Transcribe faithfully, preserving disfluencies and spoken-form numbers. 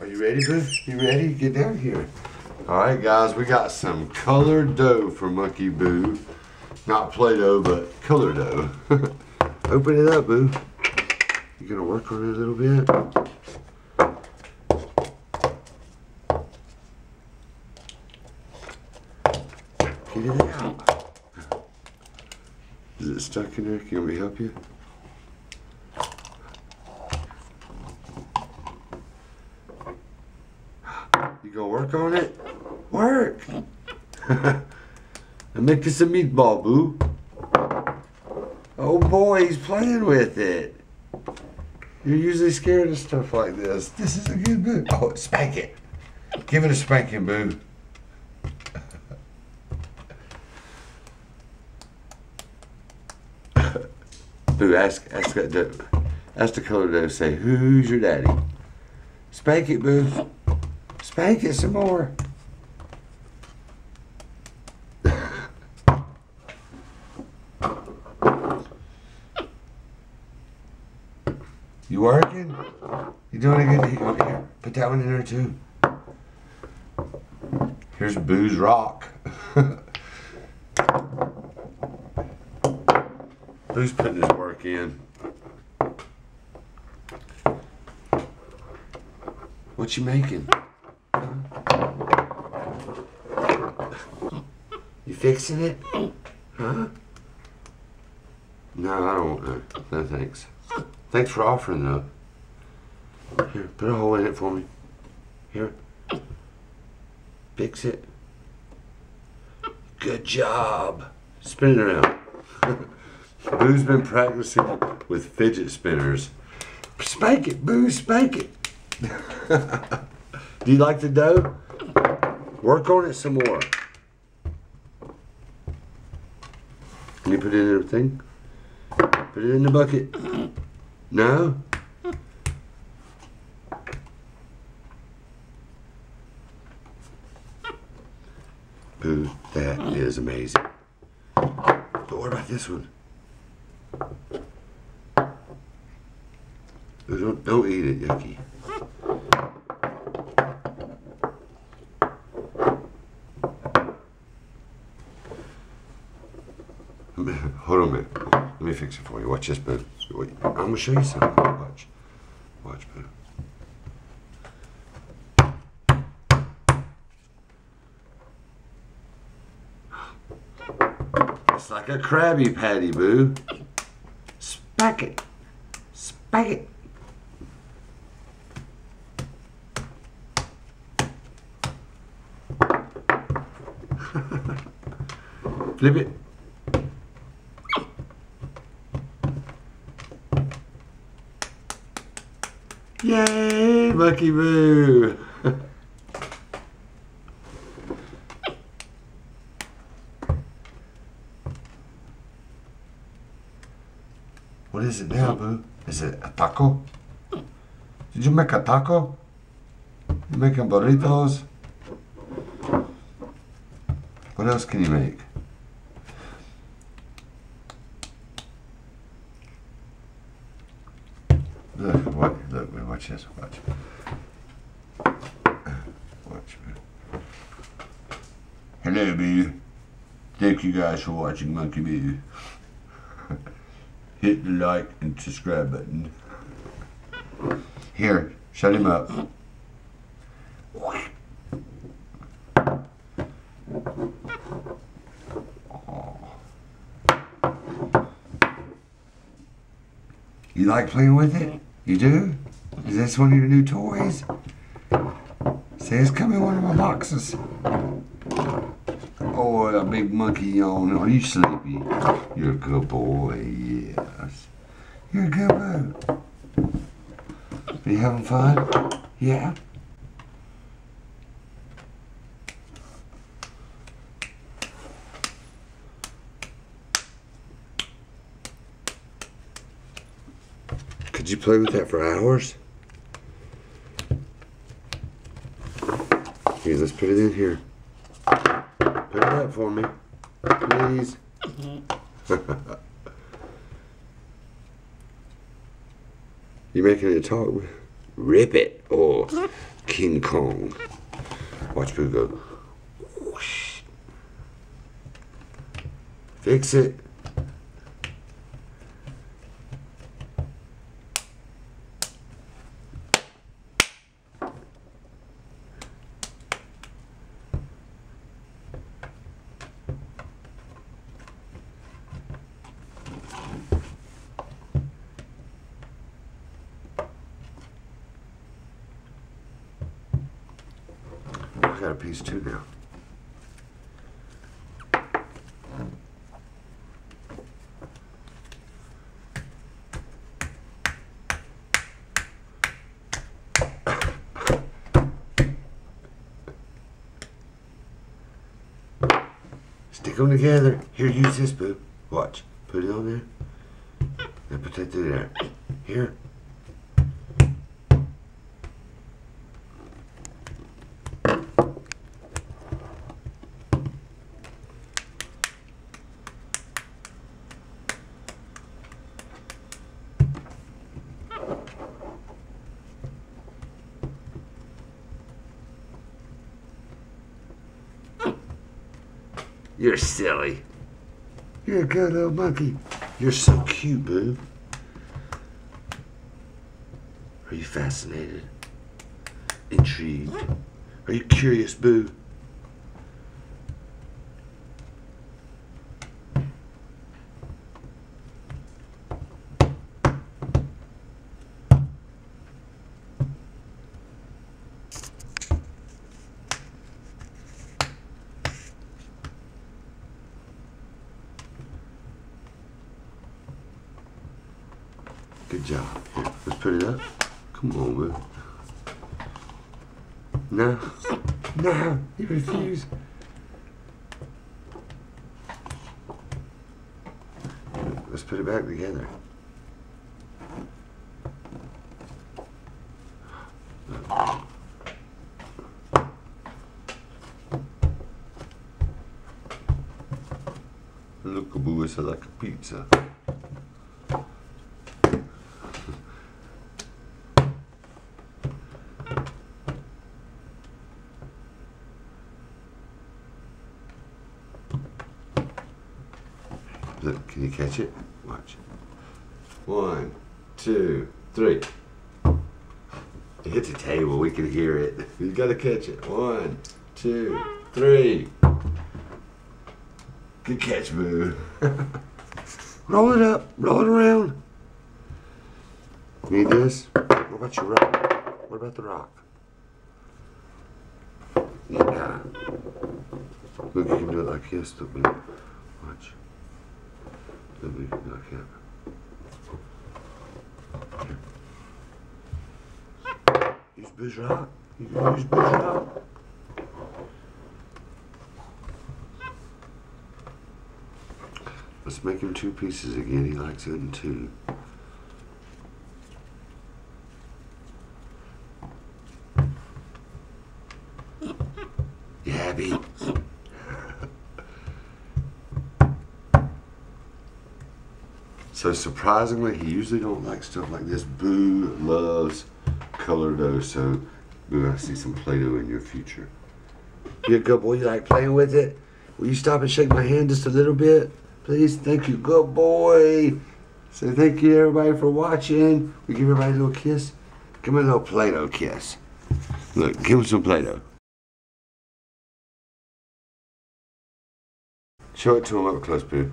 Are you ready, boo? You ready? Get down here. All right, guys, we got some colored dough for MonkeyBoo. Not Play-Doh, but colored dough. Open it up, boo. You gonna work on it a little bit? Get it out. Is it stuck in there? Can we help you? You gonna work on it? Work! And make us a meatball, boo. Oh boy, he's playing with it. You're usually scared of stuff like this. This is a good boo. Oh, spank it. Give it a spanking, boo. Boo, ask, ask that dough. Ask the colored dough, say, who's your daddy? Spank it, boo. Spank it some more. You working? You doing a good job here. Put that one in there too. Here's Boo's rock. Who's putting his work in? What you making? You fixing it? Huh? No, I don't want that. No thanks. Thanks for offering though. Here, put a hole in it for me. Here. Fix it. Good job. Spin it around. Boo's been practicing with fidget spinners. Spank it, Boo, spank it. Do you like the dough? Work on it some more. Can you put it in everything? Put it in the bucket. No? Boo, that is amazing. But what about this one? Don't, don't eat it, yucky. Hold on a minute. Let me fix it for you. Watch this, boo. I'm going to show you something. Watch. Watch, boo. It's like a Krabby Patty, boo. Spank it. Spank it. Flip it. Yay, MonkeyBoo! What is it now, boo? Is it a taco? Did you make a taco? You making burritos? What else can you make? Look, watch, look, watch this, watch. Watch. Hello, Boo. Thank you guys for watching MonkeyBoo. Hit the like and subscribe button. Here, shut him up. You like playing with it? You do? Is this one of your new toys? Say it's coming in one of my boxes. Oh, that big monkey on. Are you sleepy? You're a good boy, yes. You're a good boy. Are you having fun? Yeah? Could you play with that for hours? Here, let's put it in here. Put it up for me, please. Mm-hmm. You making it talk? Rip it. or King Kong. Watch Boo go. Whoosh. Fix it. I got a piece too now. Stick them together. Here, use this, Boo. Watch. Put it on there. Now put that through there. Here. You're silly. You're a good old monkey. You're so cute, Boo. Are you fascinated? Intrigued? Are you curious, Boo? Good job. Here, let's put it up. Come on, Boo. No. No, you refuse. Let's put it back together. Look, Boo, it's like a pizza. Look, can you catch it? Watch. One, two, three. It hit the table, we can hear it. You gotta catch it. One, two, three. Good catch, Boo. Roll it up, roll it around. Need this? What about your rock? What about the rock? Yeah. Look, you can do it like this, look, Boo. Watch. Then we can knock out. Use Boo's rock. You can use Boo's rock. Let's make him two pieces again. He likes it in two. You happy? So surprisingly, he usually don't like stuff like this. Boo loves Play-Doh, so Boo, I see some Play-Doh in your future. You're a good boy, you like playing with it? Will you stop and shake my hand just a little bit? Please, thank you, good boy. So thank you everybody for watching. We give everybody a little kiss. Give me a little Play-Doh kiss. Look, give him some Play-Doh. Show it to him up close, Boo.